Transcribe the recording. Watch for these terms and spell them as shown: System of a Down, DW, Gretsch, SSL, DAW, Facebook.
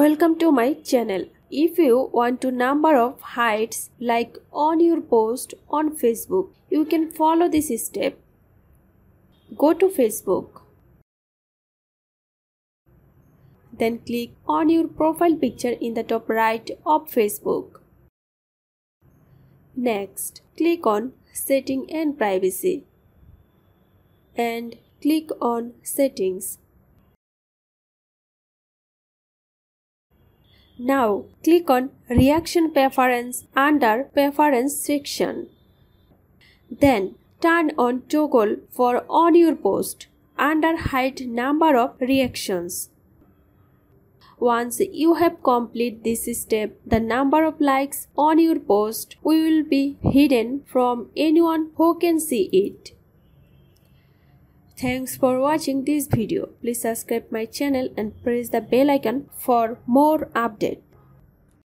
Welcome to my channel. If you want to number of heights like on your post on Facebook, you can follow this step. Go to Facebook. Then click on your profile picture in the top right of Facebook. Next, click on Setting and Privacy. And click on Settings. Now, click on Reaction Preference under Preference section. Then, turn on Toggle for On Your Post under Hide Number of Reactions. Once you have completed this step, the number of likes on your post will be hidden from anyone who can see it. Thanks for watching this video. Please subscribe my channel and press the bell icon for more updates.